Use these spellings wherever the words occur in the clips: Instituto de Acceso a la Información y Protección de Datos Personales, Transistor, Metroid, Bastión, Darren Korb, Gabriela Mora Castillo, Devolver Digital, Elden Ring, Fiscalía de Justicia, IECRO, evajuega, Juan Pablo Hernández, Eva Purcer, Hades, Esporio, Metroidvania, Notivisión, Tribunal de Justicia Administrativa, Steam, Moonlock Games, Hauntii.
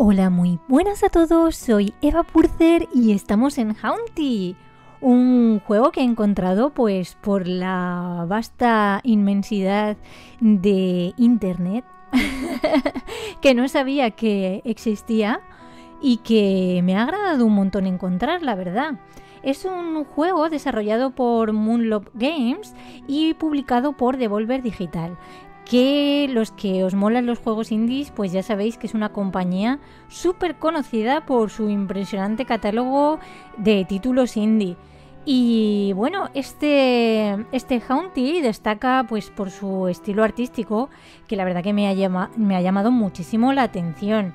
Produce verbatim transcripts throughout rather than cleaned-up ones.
Hola, muy buenas a todos, soy Eva Purcer y estamos en Hauntii, un juego que he encontrado pues por la vasta inmensidad de internet que no sabía que existía y que me ha agradado un montón encontrar, la verdad. Es un juego desarrollado por Moonlock Games y publicado por Devolver Digital, que los que os molan los juegos indies pues ya sabéis que es una compañía súper conocida por su impresionante catálogo de títulos indie. Y bueno, este, este Hauntii destaca pues por su estilo artístico, que la verdad que me ha, llama, me ha llamado muchísimo la atención.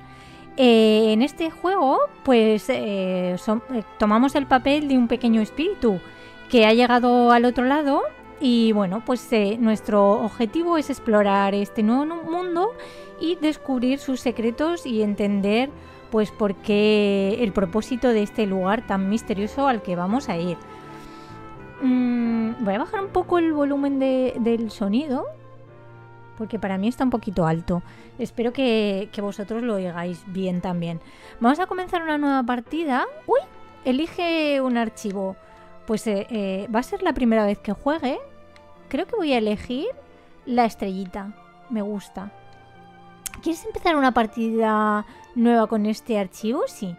Eh, en este juego pues eh, son, eh, tomamos el papel de un pequeño espíritu que ha llegado al otro lado. Y bueno, pues eh, nuestro objetivo es explorar este nuevo mundo y descubrir sus secretos y entender pues por qué el propósito de este lugar tan misterioso al que vamos a ir. Mm, voy a bajar un poco el volumen de, del sonido, porque para mí está un poquito alto. Espero que, que vosotros lo oigáis bien también. Vamos a comenzar una nueva partida. ¡Uy! Elige un archivo. Pues eh, eh, va a ser la primera vez que juegue. Creo que voy a elegir la estrellita. Me gusta. ¿Quieres empezar una partida nueva con este archivo? Sí.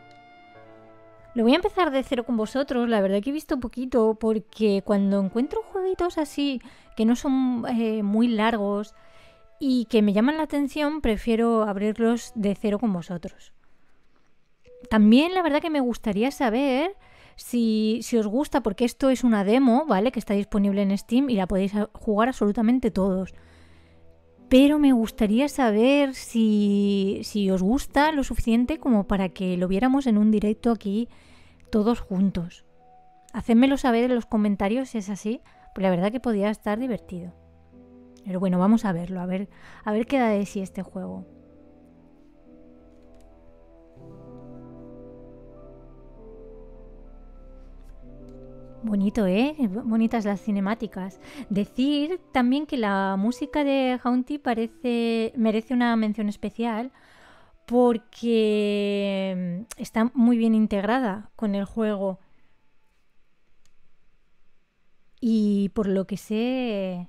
Lo voy a empezar de cero con vosotros. La verdad que he visto poquito, porque cuando encuentro jueguitos así, que no son eh, muy largos y que me llaman la atención, prefiero abrirlos de cero con vosotros. También la verdad que me gustaría saber... Si, si os gusta, porque esto es una demo, ¿vale? Que está disponible en Steam y la podéis jugar absolutamente todos. Pero me gustaría saber si, si os gusta lo suficiente como para que lo viéramos en un directo aquí todos juntos. Hacedmelo saber en los comentarios si es así, pues la verdad que podría estar divertido. Pero bueno, vamos a verlo, a ver, a ver qué da de sí este juego. Bonito, ¿eh? Bonitas las cinemáticas. Decir también que la música de Hauntii parece merece una mención especial, porque está muy bien integrada con el juego. Y por lo que sé...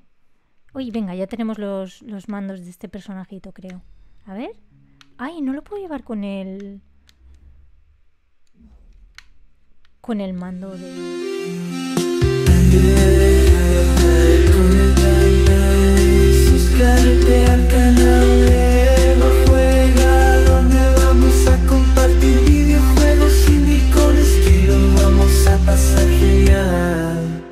Uy, venga, ya tenemos los, los mandos de este personajito, creo. A ver... ¡Ay, no lo puedo llevar con el... con el mando de... Suscríbete al canal de Eva Juega, donde vamos a compartir videojuegos indie con estilo, vamos a pasar genial.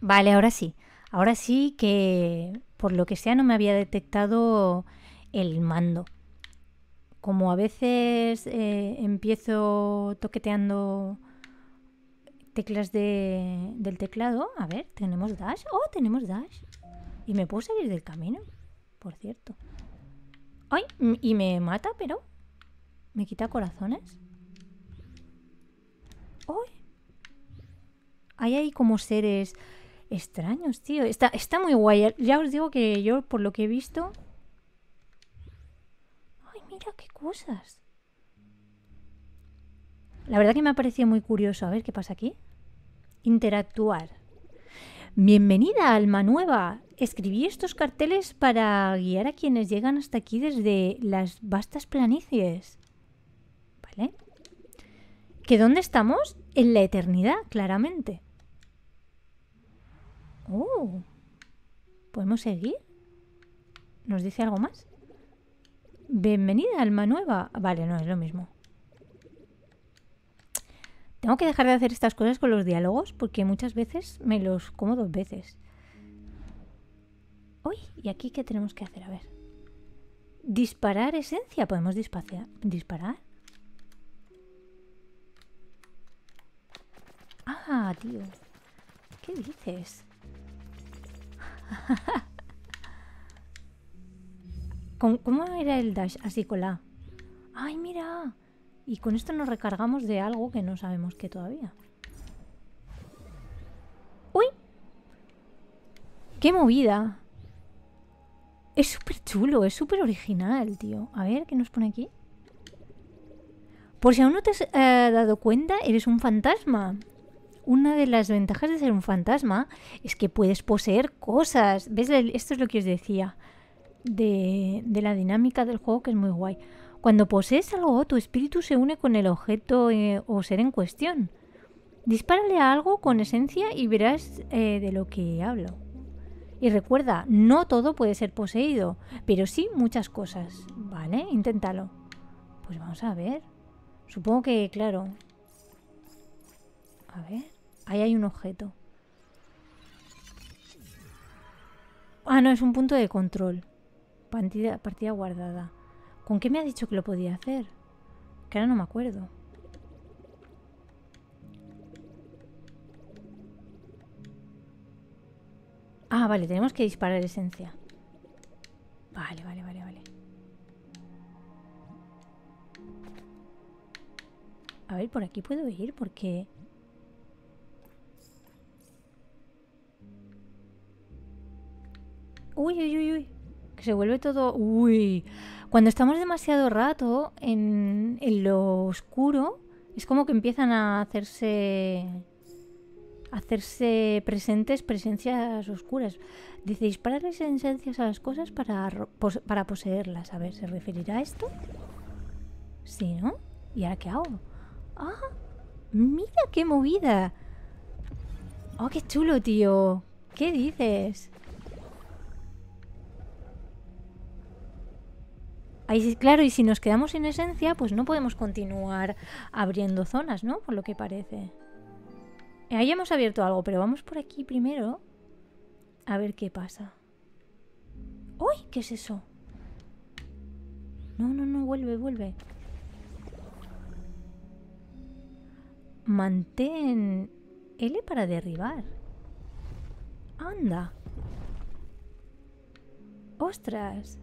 Vale, ahora sí, ahora sí que por lo que sea no me había detectado el mando. Como a veces eh, empiezo toqueteando teclas de, del teclado. A ver, tenemos dash. ¡Oh, tenemos dash! Y me puedo salir del camino, por cierto. ¡Ay! Y me mata, pero... me quita corazones. ¡Ay! Hay ahí como seres extraños, tío. Está, está muy guay. Ya os digo que yo, por lo que he visto... Mira qué cosas. La verdad que me ha parecido muy curioso. A ver qué pasa aquí. Interactuar. Bienvenida, alma nueva. Escribí estos carteles para guiar a quienes llegan hasta aquí desde las vastas planicies. ¿Vale? ¿Que dónde estamos? En la eternidad, claramente. Oh. ¿Podemos seguir? ¿Nos dice algo más? Bienvenida, alma nueva. Vale, no, es lo mismo. Tengo que dejar de hacer estas cosas con los diálogos, porque muchas veces me los como dos veces. Uy, ¿y aquí qué tenemos que hacer? A ver. Disparar esencia. ¿Podemos disparar? ¿Disparar? Ah, tío. ¿Qué dices? ¿Cómo era el dash? Así con la... ¡Ay, mira! Y con esto nos recargamos de algo que no sabemos qué todavía. ¡Uy! ¡Qué movida! Es súper chulo, es súper original, tío. A ver, ¿qué nos pone aquí? Por si aún no te has eh, dado cuenta, eres un fantasma. Una de las ventajas de ser un fantasma es que puedes poseer cosas. ¿Ves? Esto es lo que os decía de, de la dinámica del juego, que es muy guay. Cuando posees algo, tu espíritu se une con el objeto eh, o ser en cuestión. Dispárale a algo con esencia y verás eh, de lo que hablo. Y recuerda, no todo puede ser poseído, pero sí muchas cosas. ¿Vale? Inténtalo. Pues vamos a ver. Supongo que, claro... A ver... Ahí hay un objeto. Ah, no, es un punto de control. Partida, partida guardada. ¿Con qué me ha dicho que lo podía hacer? Que ahora no me acuerdo. Ah, vale, tenemos que disparar esencia. Vale, vale, vale, vale. A ver, por aquí puedo ir porque... Uy, uy, uy, uy. Que se vuelve todo... Uy. Cuando estamos demasiado rato en, en lo oscuro, es como que empiezan a hacerse... hacerse presentes presencias oscuras. Dice, dispararles esencias a las cosas para, pos para poseerlas. A ver, ¿se referirá a esto? Sí, ¿no? ¿Y ahora qué hago? ¡Ah! ¡Mira qué movida! ¡Oh, qué chulo, tío! ¿Qué dices? Ahí, claro, y si nos quedamos sin esencia, pues no podemos continuar abriendo zonas, ¿no? Por lo que parece. Ahí hemos abierto algo, pero vamos por aquí primero. A ver qué pasa. ¡Uy! ¿Qué es eso? No, no, no, vuelve, vuelve. Mantén L para derribar. ¡Anda! ¡Ostras!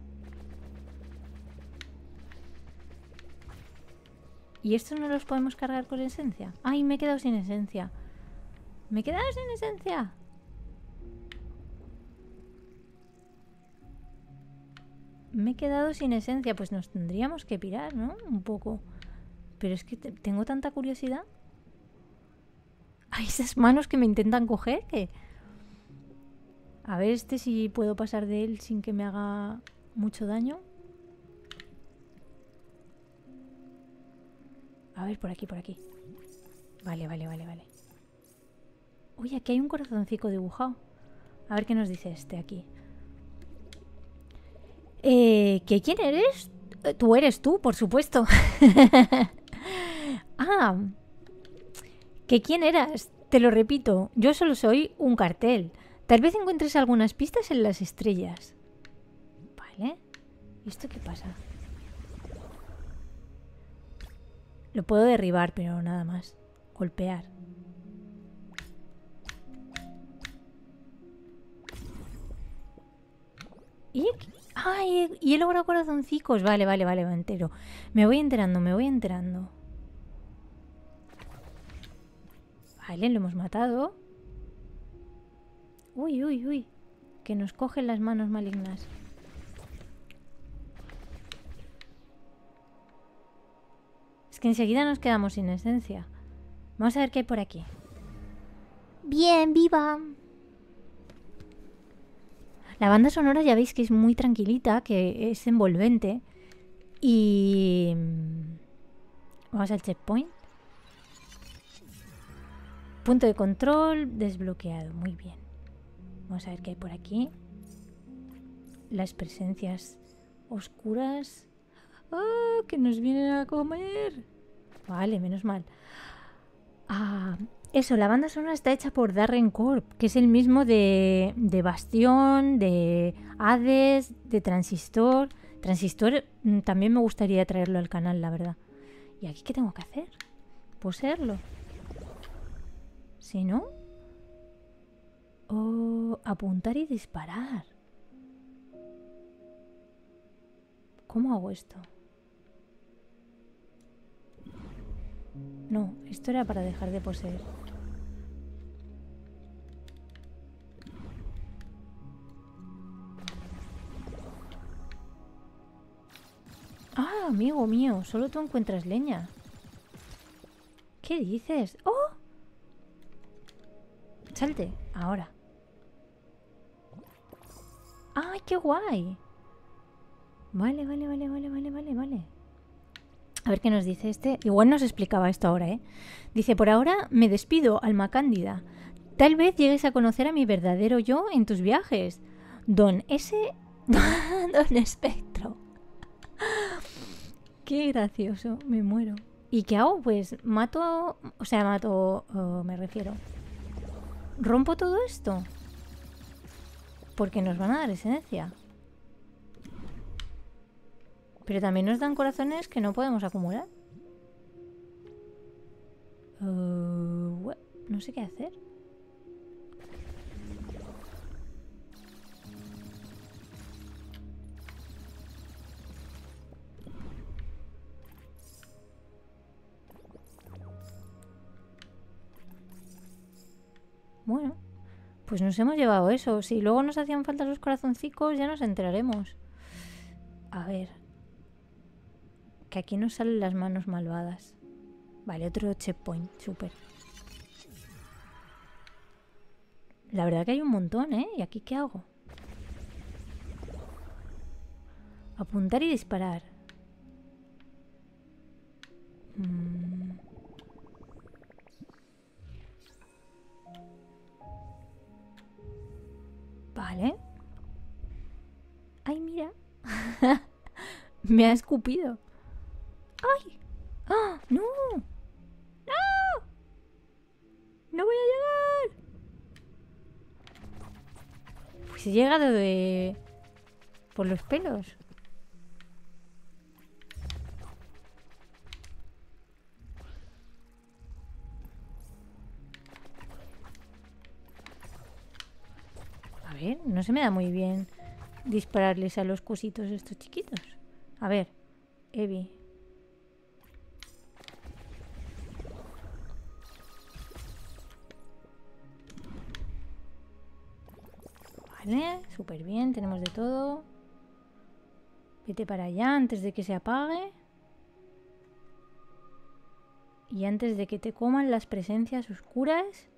¿Y estos no los podemos cargar con esencia? ¡Ay, me he quedado sin esencia! ¡Me he quedado sin esencia! Me he quedado sin esencia. Pues nos tendríamos que pirar, ¿no? Un poco. Pero es que tengo tanta curiosidad. Hay esas manos que me intentan coger. ¿Qué? A ver este si puedo pasar de él sin que me haga mucho daño. A ver, por aquí, por aquí. Vale, vale, vale, vale. Uy, aquí hay un corazoncito dibujado. A ver qué nos dice este aquí. Eh, ¿qué, ¿Quién eres? Tú eres tú, por supuesto. Ah. ¿Que quién eras? Te lo repito, yo solo soy un cartel. Tal vez encuentres algunas pistas en las estrellas. Vale. ¿Y esto qué pasa? Lo puedo derribar, pero nada más. Golpear. ¿Y aquí? ¡Ay! Y he logrado corazoncicos. Vale, vale, vale, me entero. Me voy enterando, me voy enterando. Vale, lo hemos matado. Uy, uy, uy. Que nos cogen las manos malignas. Es que enseguida nos quedamos sin esencia. Vamos a ver qué hay por aquí. Bien, viva. La banda sonora ya veis que es muy tranquilita, que es envolvente. Y... vamos al checkpoint. Punto de control desbloqueado. Muy bien. Vamos a ver qué hay por aquí. Las presencias oscuras. ¡Oh! ¡Que nos vienen a comer! Vale, menos mal. Ah... Eso, la banda sonora está hecha por Darren Korb, que es el mismo de, de Bastión, de Hades, de Transistor. Transistor también me gustaría traerlo al canal, la verdad. ¿Y aquí qué tengo que hacer? Poseerlo. ¿Sí, no? O apuntar y disparar. ¿Cómo hago esto? No, esto era para dejar de poseer. Ah, amigo mío, solo tú encuentras leña. ¿Qué dices? ¡Oh! Salte, ahora. ¡Ay, qué guay! Vale, vale, vale, vale, vale, vale, vale. A ver qué nos dice este. Igual nos explicaba esto ahora, ¿eh? Dice, por ahora me despido, alma cándida. Tal vez llegues a conocer a mi verdadero yo en tus viajes. Don S... Don Espectro. Qué gracioso, me muero. ¿Y qué hago? Pues mato... O sea, mato... Oh, me refiero. ¿Rompo todo esto? Porque nos van a dar esencia. Pero también nos dan corazones que no podemos acumular. Uh, no sé qué hacer. Bueno, pues nos hemos llevado eso. Si luego nos hacían falta los corazoncicos, ya nos enteraremos. A ver... Que aquí nos salen las manos malvadas. Vale, otro checkpoint. Súper. La verdad que hay un montón, ¿eh? ¿Y aquí qué hago? Apuntar y disparar. Mm. Vale. Ay, mira. Me ha escupido. ¡Ay! ¡Ah! ¡No! ¡No! ¡No voy a llegar! Pues he llegado de... por los pelos. A ver, no se me da muy bien dispararles a los cositos estos chiquitos. A ver, Evi... Vale, súper bien, tenemos de todo. Vete para allá antes de que se apague. Y antes de que te coman las presencias oscuras.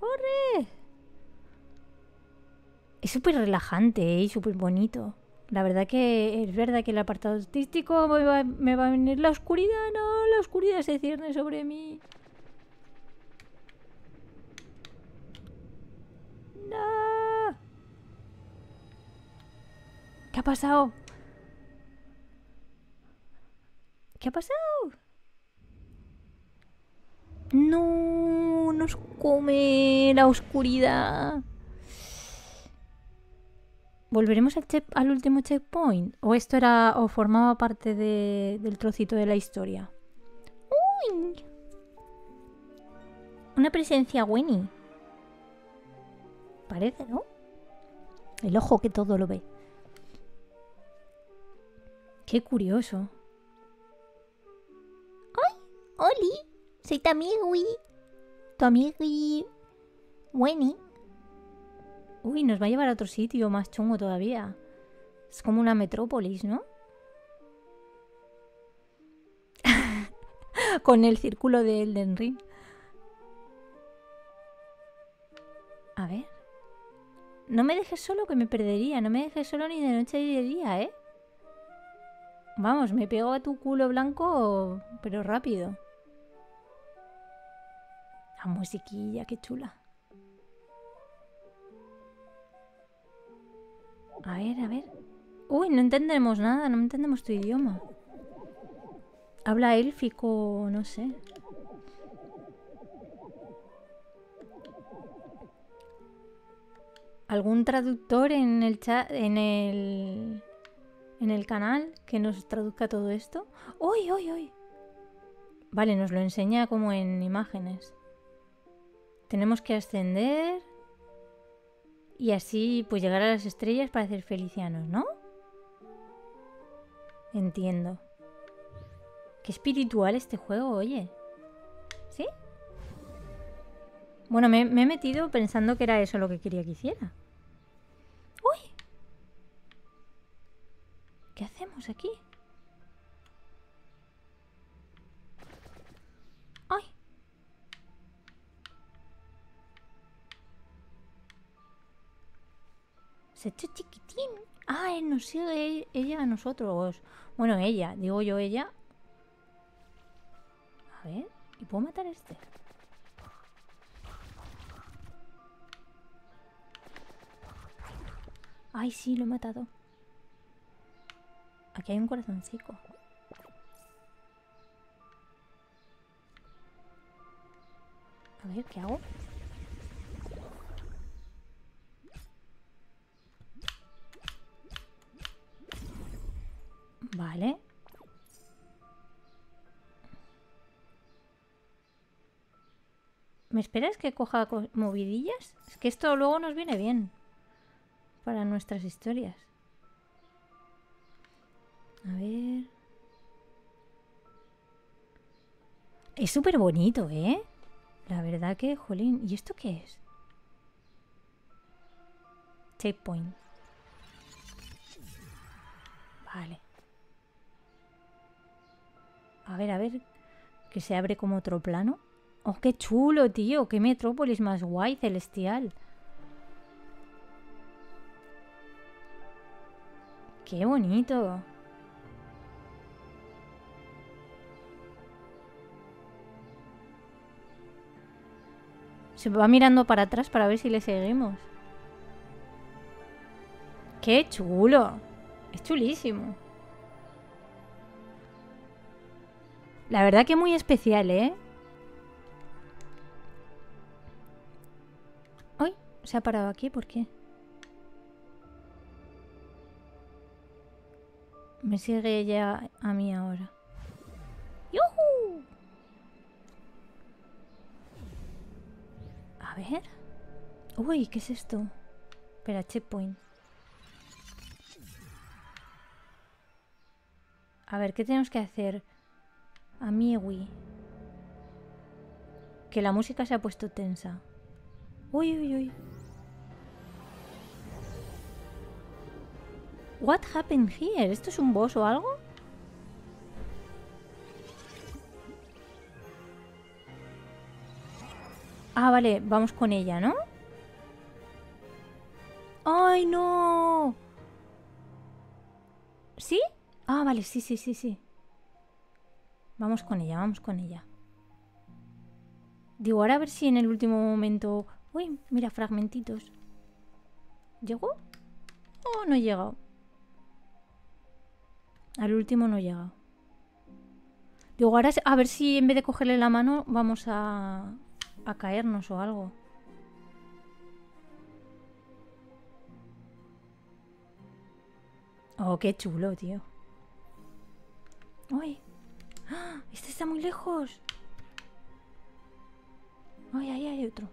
¡Corre! Es súper relajante, ¿eh? Y súper bonito. La verdad que es verdad que el apartado artístico me va, me va a venir la oscuridad. No, la oscuridad se cierne sobre mí. ¿Qué ha pasado? ¿Qué ha pasado? No, nos come la oscuridad. ¿Volveremos al, check, al último checkpoint? ¿O esto era o formaba parte de, del trocito de la historia? ¡Uy! Una presencia Winnie. Parece, ¿no? El ojo que todo lo ve. ¡Qué curioso! ¡Ay! ¡Oli! Soy tu amigui. Tu amigui... Winnie. Uy, nos va a llevar a otro sitio más chungo todavía. Es como una metrópolis, ¿no? Con el círculo de Elden Ring. A ver... No me dejes solo, que me perdería. No me dejes solo ni de noche ni de día, ¿eh? Vamos, me pego a tu culo blanco, pero rápido. La musiquilla, qué chula. A ver, a ver. Uy, no entendemos nada, no entendemos tu idioma. Habla élfico, no sé. ¿Algún traductor en el chat, en el... en el canal que nos traduzca todo esto? ¡Uy, uy, uy! Vale, nos lo enseña como en imágenes. Tenemos que ascender y así pues llegar a las estrellas para ser felicianos, ¿no? Entiendo. Qué espiritual este juego, oye. ¿Sí? Bueno, me, me he metido pensando que era eso lo que quería que hiciera. ¡Uy! estamos aquí. ¡Ay! Se ha hecho chiquitín. Ah, él nos sigue, ella a nosotros. Bueno, ella, digo yo ella. A ver, ¿y puedo matar a este? Ay, sí, lo he matado. Aquí hay un corazoncito. A ver, ¿qué hago? Vale. ¿Me esperas que coja movidillas? Es que esto luego nos viene bien para nuestras historias. A ver... Es súper bonito, ¿eh? La verdad que, jolín... ¿Y esto qué es? Checkpoint. Vale. A ver, a ver... Que se abre como otro plano. ¡Oh, qué chulo, tío! ¡Qué metrópolis más guay, celestial! ¡Qué bonito! Se va mirando para atrás para ver si le seguimos. ¡Qué chulo! Es chulísimo. La verdad que muy especial, ¿eh? ¡Ay! Se ha parado aquí, ¿por qué? Me sigue ella a mí ahora. ¡Yuhu! A ver. Uy, ¿qué es esto? Espera, checkpoint. A ver, ¿qué tenemos que hacer? A mí, Wii. Que la música se ha puesto tensa. Uy, uy, uy. What happened here? ¿Esto es un boss o algo? Ah, vale, vamos con ella, ¿no? ¡Ay, no! ¿Sí? Ah, vale, sí, sí, sí, sí. Vamos con ella, vamos con ella. Digo, ahora a ver si en el último momento... Uy, mira, fragmentitos. ¿Llegó? Oh, no he llegado. Al último no llega. Digo, ahora a ver si en vez de cogerle la mano vamos a, a caernos o algo. Oh, qué chulo, tío. ¡Uy! ¡Ah! Este está muy lejos. ¡Ay, ahí hay otro!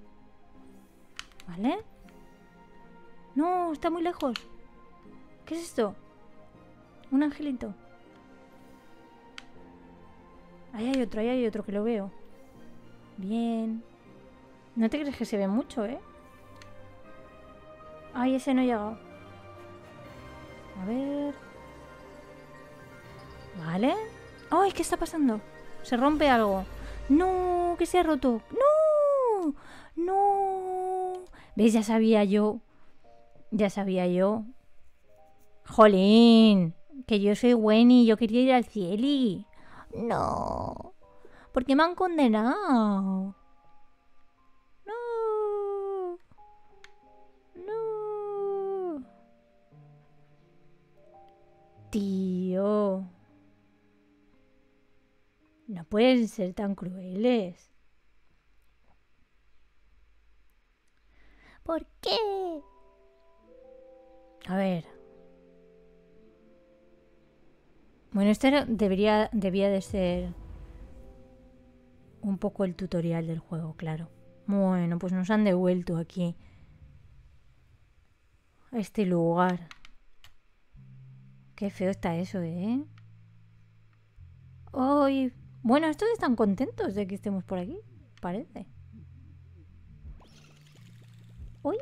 ¿Vale? No, está muy lejos. ¿Qué es esto? Un angelito. Ahí hay otro, ahí hay otro que lo veo. Bien. No te crees que se ve mucho, ¿eh? Ay, ese no ha llegado. A ver. Vale. Ay, ¿qué está pasando? Se rompe algo. No, que se ha roto. No, no. ¿Ves? Ya sabía yo. Ya sabía yo. Jolín. Que yo soy Wenny, yo quería ir al cielo. No. Porque me han condenado. No. No. Tío. No pueden ser tan crueles. ¿Por qué? A ver. Bueno, este debería, debía de ser un poco el tutorial del juego, claro. Bueno, pues nos han devuelto aquí. A este lugar. Qué feo está eso, ¿eh? ¡Ay! Bueno, estos están contentos de que estemos por aquí, parece. ¡Uy!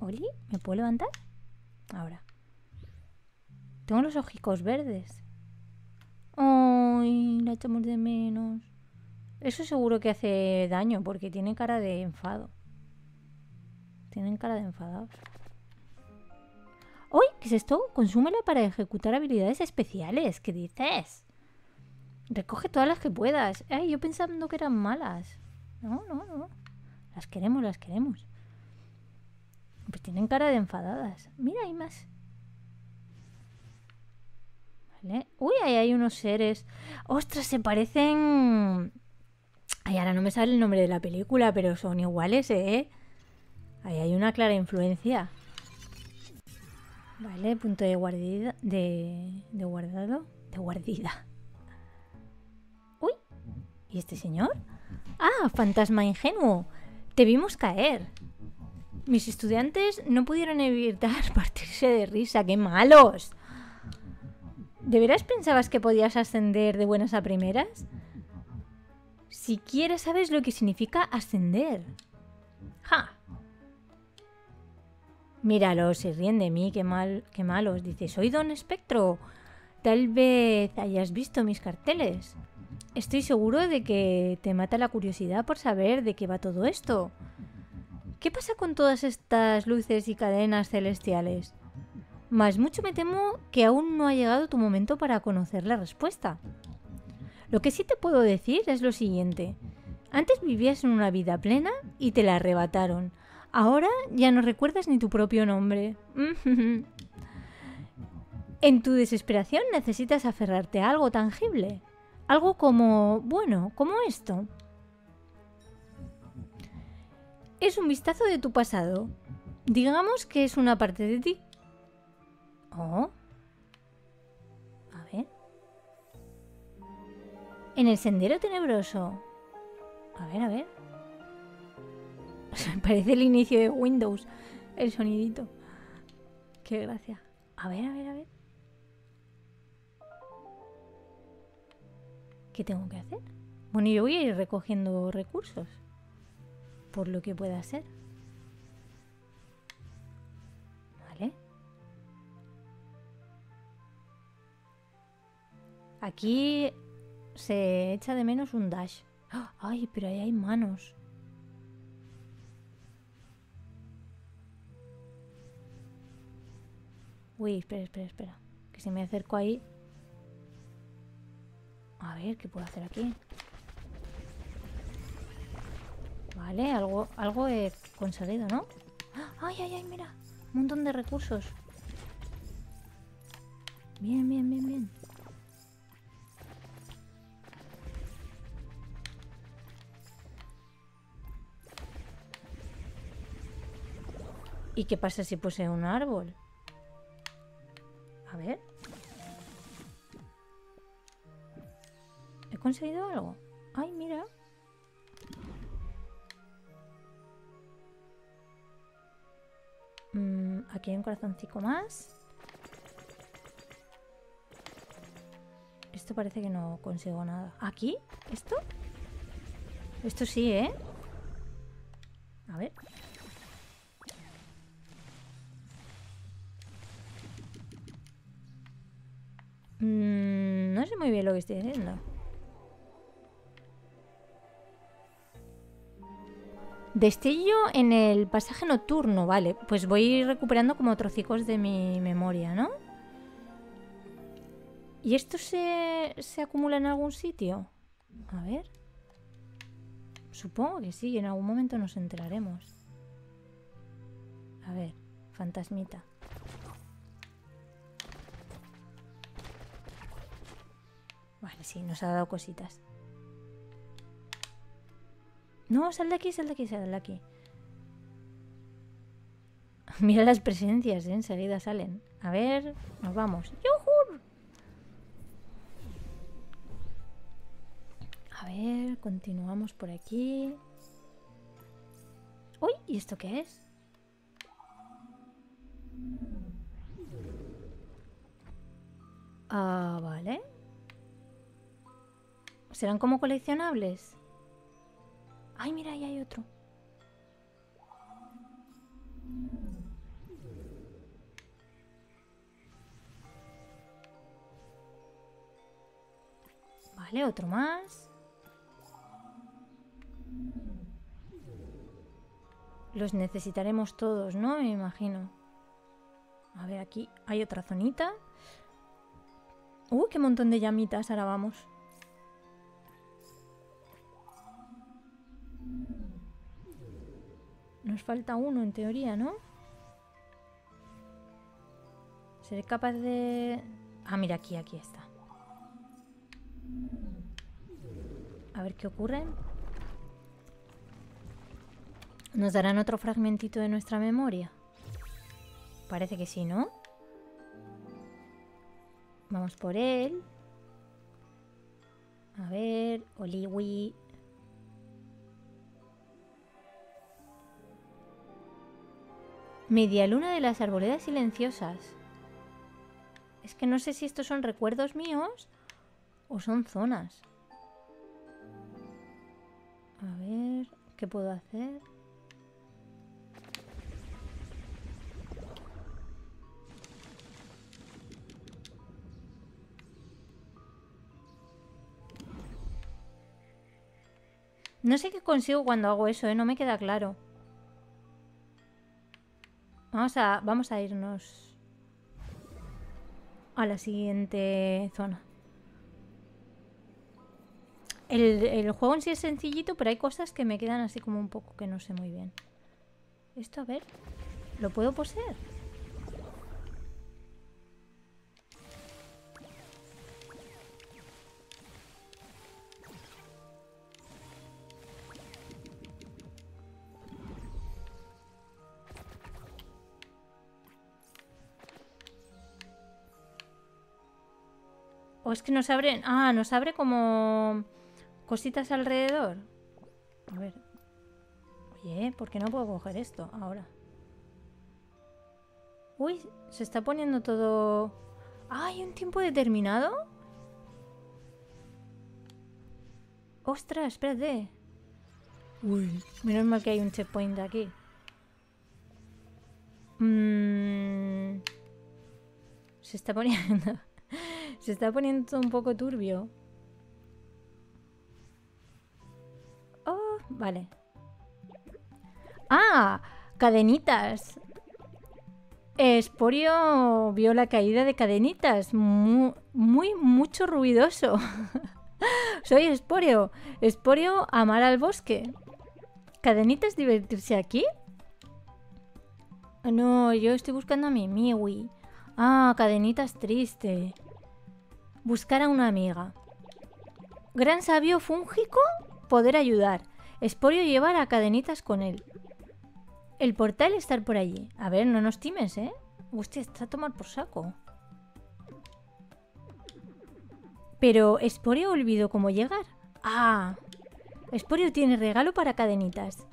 ¿Oli? ¿Me puedo levantar? Ahora. Tengo los ojicos verdes. ¡Ay! La echamos de menos. Eso seguro que hace daño, porque tiene cara de enfado. Tienen cara de enfadados. ¡Uy! ¿Qué es esto? Consúmela para ejecutar habilidades especiales. ¿Qué dices? Recoge todas las que puedas. Ay, yo pensando que eran malas. No, no, no. Las queremos, las queremos. Pues tienen cara de enfadadas. Mira, hay más. Vale. Uy, ahí hay unos seres. ¡Ostras! Se parecen... Ay, ahora no me sale el nombre de la película, pero son iguales, ¿eh? Ahí hay una clara influencia. Vale, punto de guardida... De, de guardado... De guardida. ¡Uy! ¿Y este señor? ¡Ah! Fantasma ingenuo. Te vimos caer. Mis estudiantes no pudieron evitar partirse de risa. ¡Qué malos! ¿De veras pensabas que podías ascender de buenas a primeras? Si quieres, sabes lo que significa ascender. ¡Ja! Míralos, se ríen de mí, qué mal, qué malos. Dice, soy Don Espectro. Tal vez hayas visto mis carteles. Estoy seguro de que te mata la curiosidad por saber de qué va todo esto. ¿Qué pasa con todas estas luces y cadenas celestiales? Mas mucho me temo que aún no ha llegado tu momento para conocer la respuesta. Lo que sí te puedo decir es lo siguiente. Antes vivías en una vida plena y te la arrebataron. Ahora ya no recuerdas ni tu propio nombre. En tu desesperación necesitas aferrarte a algo tangible. Algo como... bueno, como esto. Es un vistazo de tu pasado. Digamos que es una parte de ti. Oh. A ver. En el sendero tenebroso. A ver, a ver. Parece el inicio de Windows. El sonidito. Qué gracia. A ver, a ver, a ver. ¿Qué tengo que hacer? Bueno, yo voy a ir recogiendo recursos. Por lo que pueda ser. Vale. Aquí se echa de menos un dash. Ay, pero ahí hay manos. Uy, espera, espera, espera. Que si me acerco ahí... A ver, ¿qué puedo hacer aquí? Vale, algo, algo he conseguido, ¿no? ¡Ay, ay, ay! Mira, un montón de recursos. Bien, bien, bien, bien. ¿Y qué pasa si puse un árbol? A ver. ¿He conseguido algo? ¡Ay, mira! Mm, aquí hay un corazoncito más. Esto parece que no consigo nada. ¿Aquí? ¿Esto? Esto sí, ¿eh? A ver. Mm, no sé muy bien lo que estoy diciendo. Destello en el pasaje nocturno, vale. Pues voy recuperando como trocicos de mi memoria, ¿no? ¿Y esto se, se acumula en algún sitio? A ver. Supongo que sí, en algún momento nos enteraremos. A ver, fantasmita. Vale, sí, nos ha dado cositas. No, sal de aquí, sal de aquí, sal de aquí. Mira las presencias, ¿eh? Enseguida salen. A ver, nos vamos. ¡Yujú! A ver, continuamos por aquí. ¡Uy! ¿Y esto qué es? Ah, vale. ¿Serán como coleccionables? ¡Ay, mira! Ahí hay otro. Vale, otro más. Los necesitaremos todos, ¿no? Me imagino. A ver, aquí hay otra zonita. ¡Uh, qué montón de llamitas! Ahora vamos. Nos falta uno, en teoría, ¿no? ¿Seré capaz de...? Ah, mira, aquí, aquí está. A ver qué ocurre. ¿Nos darán otro fragmentito de nuestra memoria? Parece que sí, ¿no? Vamos por él. A ver... Oliwi... Media luna de las arboledas silenciosas. Es que no sé si estos son recuerdos míos o son zonas. A ver, ¿qué puedo hacer? No sé qué consigo cuando hago eso, ¿eh? No me queda claro. Vamos a, vamos a irnos a la siguiente zona. El, el juego en sí es sencillito, pero hay cosas que me quedan así como un poco que no sé muy bien. Esto, a ver, ¿lo puedo poseer? O es que nos abren... Ah, nos abre como... cositas alrededor. A ver... Oye, ¿por qué no puedo coger esto ahora? Uy, se está poniendo todo... Ah, ¿hay un tiempo determinado? Ostras, espérate. Uy, menos mal que hay un checkpoint aquí. Mm... Se está poniendo... Se está poniendo un poco turbio. Oh, vale. ¡Ah! Cadenitas. Esporio vio la caída de cadenitas. Muy, muy mucho ruidoso. Soy Esporio. Esporio, amar al bosque. ¿Cadenitas divertirse aquí? No, yo estoy buscando a mi Miwi. Ah, cadenitas triste. Buscar a una amiga. Gran sabio fúngico, poder ayudar. Esporio llevar a cadenitas con él. El portal estar por allí. A ver, no nos times, ¿eh? Hostia, está a tomar por saco. Pero Esporio olvidó cómo llegar. Ah, Esporio tiene regalo para cadenitas.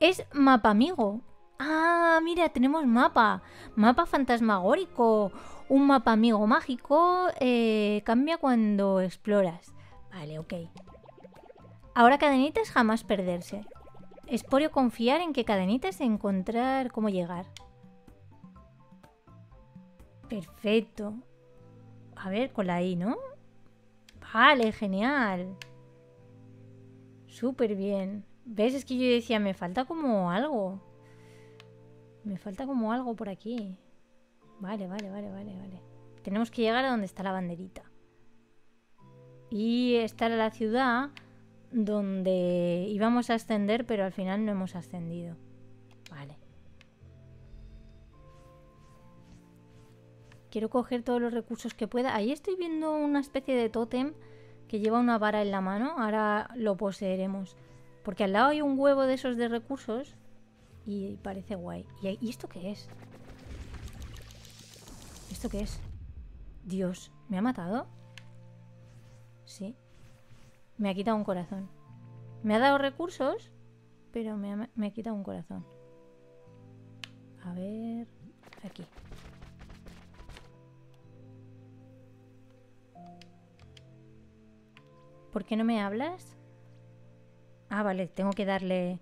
Es mapa amigo. Ah, mira, tenemos mapa. Mapa fantasmagórico. Un mapa amigo mágico eh, cambia cuando exploras. Vale, ok. Ahora cadenitas jamás perderse. Esporio confiar en que cadenitas encontrar cómo llegar. Perfecto. A ver, con la I, ¿no? Vale, genial. Súper bien. ¿Ves? Es que yo decía, me falta como algo. Me falta como algo por aquí. Vale, vale, vale, vale, vale. Tenemos que llegar a donde está la banderita. Y estar a la ciudad donde íbamos a ascender, pero al final no hemos ascendido. Vale. Quiero coger todos los recursos que pueda. Ahí estoy viendo una especie de tótem que lleva una vara en la mano. Ahora lo poseeremos. Porque al lado hay un huevo de esos de recursos y parece guay. ¿Y esto qué es? ¿Esto qué es? Dios, ¿me ha matado? Sí. Me ha quitado un corazón. Me ha dado recursos, pero me ha, me ha quitado un corazón. A ver... Aquí. ¿Por qué no me hablas? Ah, vale, tengo que darle...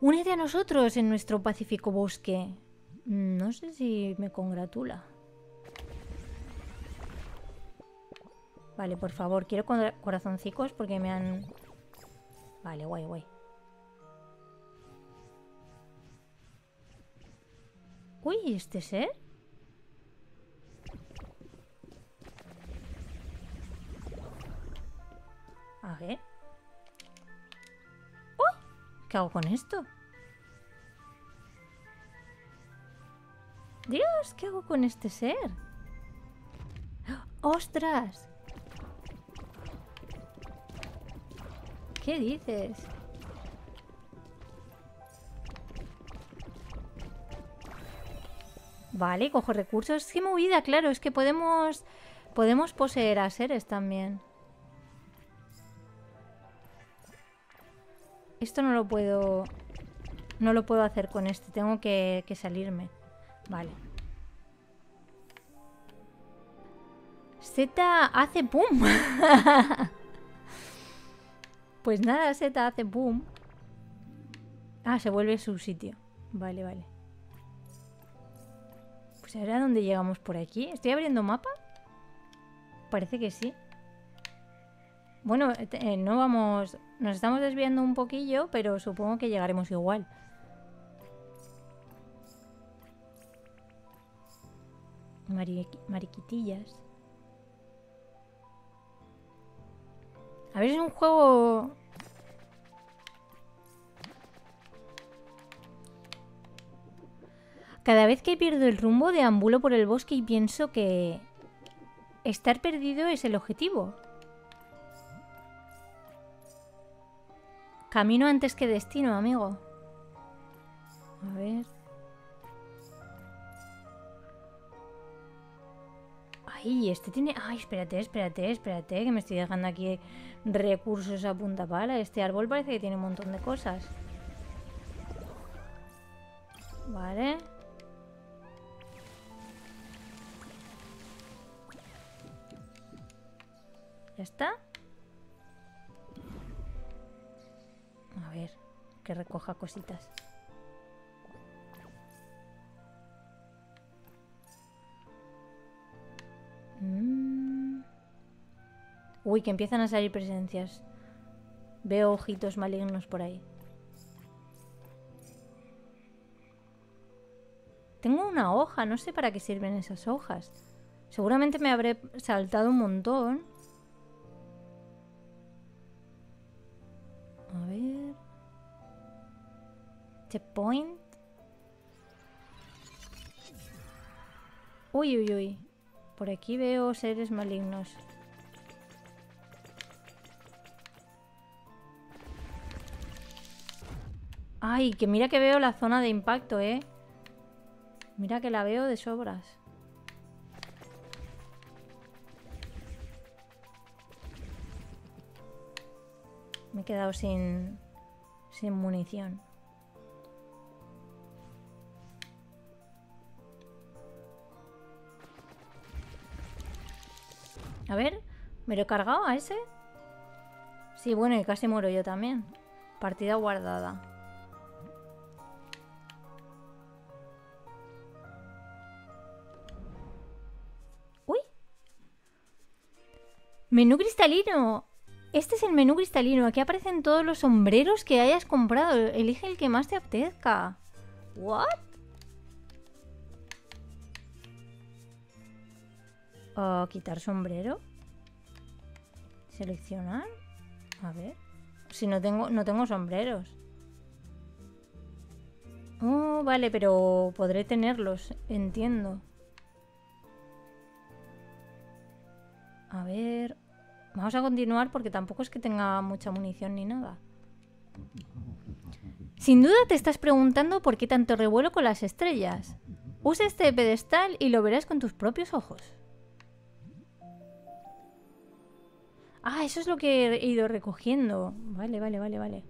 Únete a nosotros en nuestro pacífico bosque. No sé si me congratula. Vale, por favor, quiero corazoncicos porque me han... Vale, guay, guay. Uy, ¿este ser? A ver... ¡Oh! ¿Qué hago con esto? Dios, ¿qué hago con este ser? ¡Ostras! ¿Qué dices? Vale, cojo recursos. ¡Qué movida! Claro, es que podemos... Podemos poseer a seres también. Esto no lo puedo... No lo puedo hacer con este. Tengo que, que salirme. Vale. Z hace pum. Pues nada, Z hace pum. Ah, se vuelve a su sitio. Vale, vale. Pues ahora dónde llegamos por aquí. ¿Estoy abriendo mapa? Parece que sí. Bueno, eh, no vamos... Nos estamos desviando un poquillo, pero supongo que llegaremos igual. Mari... Mariquitillas. A ver, es un juego... Cada vez que pierdo el rumbo, deambulo por el bosque y pienso que... Estar perdido es el objetivo. Camino antes que destino, amigo. A ver... Ay, este tiene... Ay, espérate, espérate, espérate, que me estoy dejando aquí recursos a punta pala. Este árbol parece que tiene un montón de cosas. Vale. ¿Ya está? A ver, que recoja cositas. Uy, que empiezan a salir presencias. Veo ojitos malignos por ahí. Tengo una hoja, no sé para qué sirven esas hojas. Seguramente me habré saltado un montón. A ver... Checkpoint. Uy, uy, uy. Por aquí veo seres malignos. Ay, que mira que veo la zona de impacto, eh. Mira que la veo de sobras. Me he quedado sin... Sin munición. A ver, ¿me lo he cargado a ese? Sí, bueno, y casi muero yo también. Partida guardada. Menú cristalino. Este es el menú cristalino. Aquí aparecen todos los sombreros que hayas comprado. Elige el que más te apetezca. ¿What? Uh, quitar sombrero. Seleccionar. A ver. Si no tengo, no tengo sombreros. Oh, vale, pero podré tenerlos. Entiendo. A ver... Vamos a continuar porque tampoco es que tenga mucha munición ni nada. Sin duda te estás preguntando por qué tanto revuelo con las estrellas. Usa este pedestal y lo verás con tus propios ojos. Ah, eso es lo que he ido recogiendo. Vale, vale, vale, vale.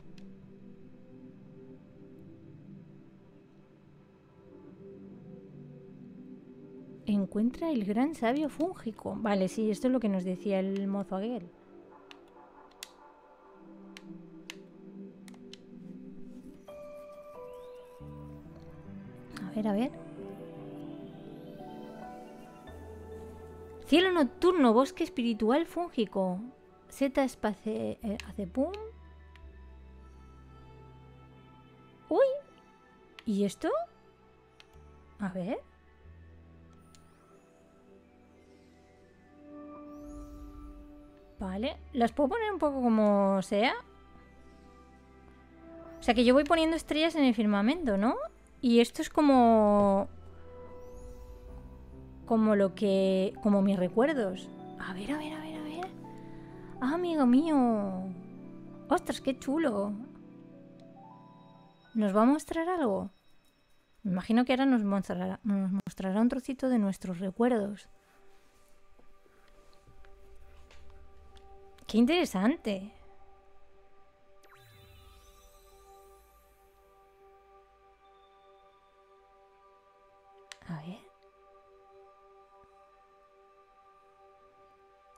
Encuentra el gran sabio fúngico. Vale, sí, esto es lo que nos decía el mozo aquel. A ver, a ver. Cielo nocturno, bosque espiritual fúngico. Z espace... Eh, hace pum. Uy. ¿Y esto? A ver. Vale. Las puedo poner un poco como sea. O sea que yo voy poniendo estrellas en el firmamento, ¿no? Y esto es como... Como lo que... Como mis recuerdos. A ver, a ver, a ver, a ver. Ah, amigo mío. Ostras, qué chulo. ¿Nos va a mostrar algo? Me imagino que ahora nos mostrará, nos mostrará un trocito de nuestros recuerdos. ¡Qué interesante! A ver...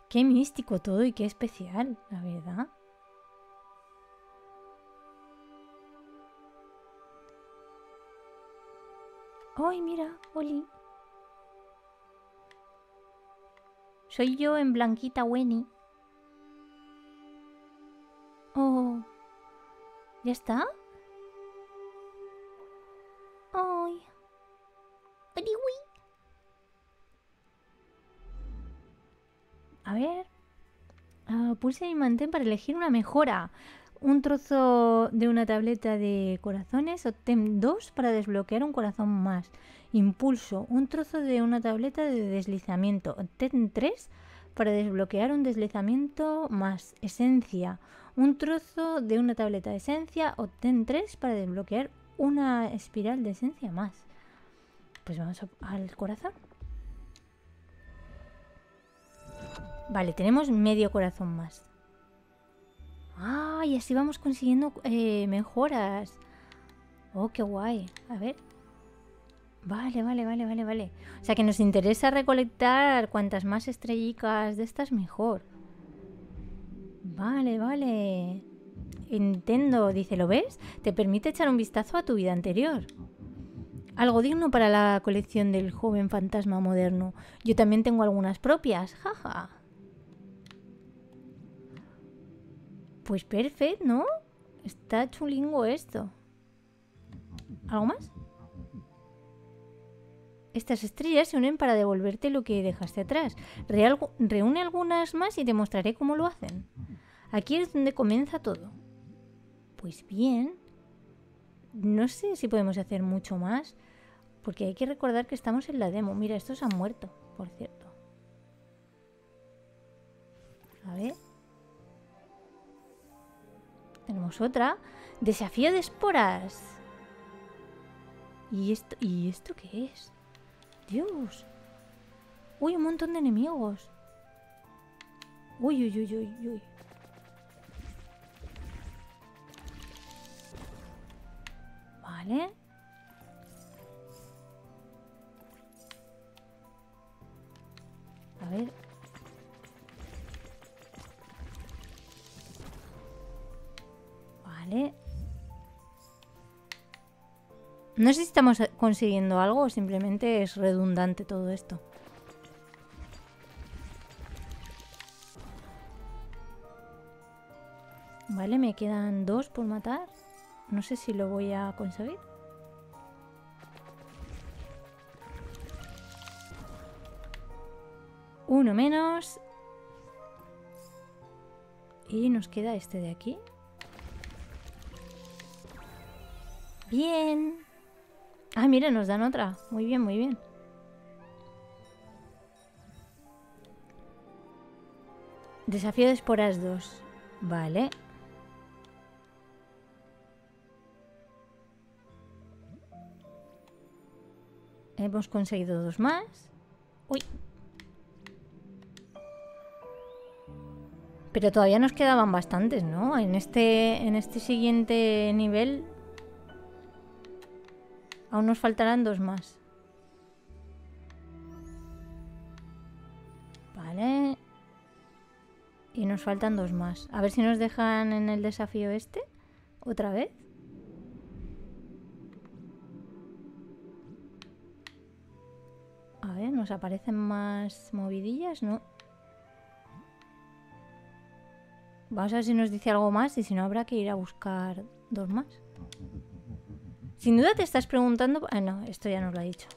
Qué místico todo y qué especial, la verdad. ¡Ay, mira! ¡Oli! Soy yo en Blanquita Wenny. ¡Oh! ¿Ya está? ¡Ay! ¡Pariwi! A ver... Uh, pulsa y mantén para elegir una mejora. Un trozo de una tableta de corazones. Obtén dos para desbloquear un corazón más. Impulso. Un trozo de una tableta de deslizamiento. Obtén tres para desbloquear un deslizamiento más. Esencia. Un trozo de una tableta de esencia. Obtén tres para desbloquear una espiral de esencia más. Pues vamos al corazón. Vale, tenemos medio corazón más. Ah, y así vamos consiguiendo eh, mejoras. Oh, qué guay. A ver. Vale, vale, vale, vale, vale. O sea que nos interesa recolectar cuantas más estrellitas de estas mejor. Vale, vale. Entiendo, dice, ¿lo ves? Te permite echar un vistazo a tu vida anterior. Algo digno para la colección del joven fantasma moderno. Yo también tengo algunas propias, jaja. Pues perfecto, ¿no? Está chulingo esto. ¿Algo más? Estas estrellas se unen para devolverte lo que dejaste atrás. Real, reúne algunas más y te mostraré cómo lo hacen. Aquí es donde comienza todo. Pues bien. No sé si podemos hacer mucho más. Porque hay que recordar que estamos en la demo. Mira, estos han muerto, por cierto. A ver... Tenemos otra. Desafío de esporas. ¿Y esto, ¿Y esto qué es? Dios. Uy, un montón de enemigos. Uy, uy, uy, uy, uy. Vale. A ver. Vale. No sé si estamos consiguiendo algo o simplemente es redundante todo esto. Vale, me quedan dos por matar. No sé si lo voy a conseguir. Uno menos. Y nos queda este de aquí. Bien. Ah, mira, nos dan otra. Muy bien, muy bien. Desafío de esporas dos. Vale. Hemos conseguido dos más. Uy. Pero todavía nos quedaban bastantes, ¿no? En este, en este siguiente nivel... Aún nos faltarán dos más. Vale. Y nos faltan dos más. A ver si nos dejan en el desafío este. Otra vez. A A ver, ¿nos aparecen más movidillas? No. Vamos a ver si nos dice algo más y si no habrá que ir a buscar dos más. Sin duda te estás preguntando... Ah, no, esto ya nos lo ha dicho.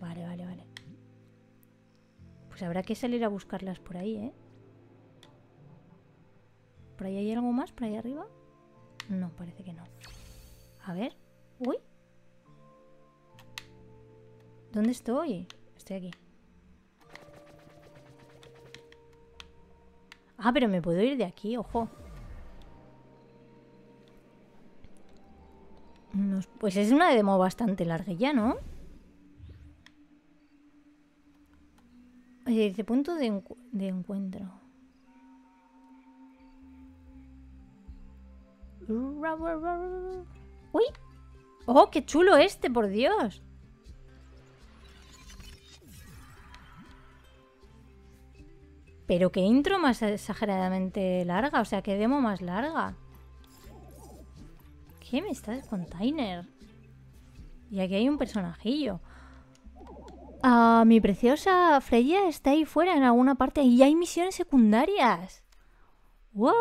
Vale, vale, vale. Pues habrá que salir a buscarlas por ahí, ¿eh? ¿Por ahí hay algo más? ¿Por ahí arriba? No, parece que no. A ver. Uy. ¿Dónde estoy? Estoy aquí. Ah, pero me puedo ir de aquí, ojo. Nos... Pues es una demo bastante larguilla, ¿no? Oye, dice punto de, encu de encuentro. ¡Uy! ¡Oh, qué chulo este, por Dios! Pero qué intro más exageradamente larga. O sea, qué demo más larga. ¿Qué me está el container? Y aquí hay un personajillo. Ah, mi preciosa Freya está ahí fuera en alguna parte. Y hay misiones secundarias. ¿What?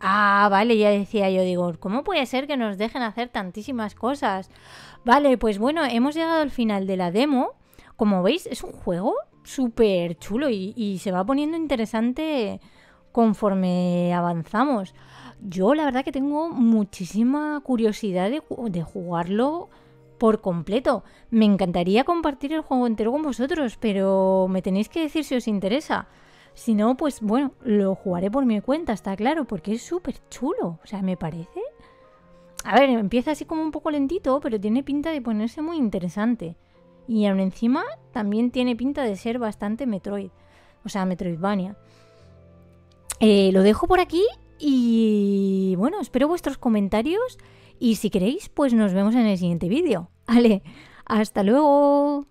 Ah, vale, ya decía yo, digo, ¿cómo puede ser que nos dejen hacer tantísimas cosas? Vale, pues bueno, hemos llegado al final de la demo. Como veis, es un juego súper chulo y, y se va poniendo interesante conforme avanzamos. Yo la verdad que tengo muchísima curiosidad de, de jugarlo por completo. Me encantaría compartir el juego entero con vosotros, pero me tenéis que decir si os interesa. Si no, pues bueno, lo jugaré por mi cuenta, está claro, porque es súper chulo. O sea, me parece... A ver, empieza así como un poco lentito, pero tiene pinta de ponerse muy interesante. Y aún encima también tiene pinta de ser bastante Metroid. O sea, Metroidvania. Eh, lo dejo por aquí y bueno, espero vuestros comentarios. Y si queréis, pues nos vemos en el siguiente vídeo. Vale, hasta luego.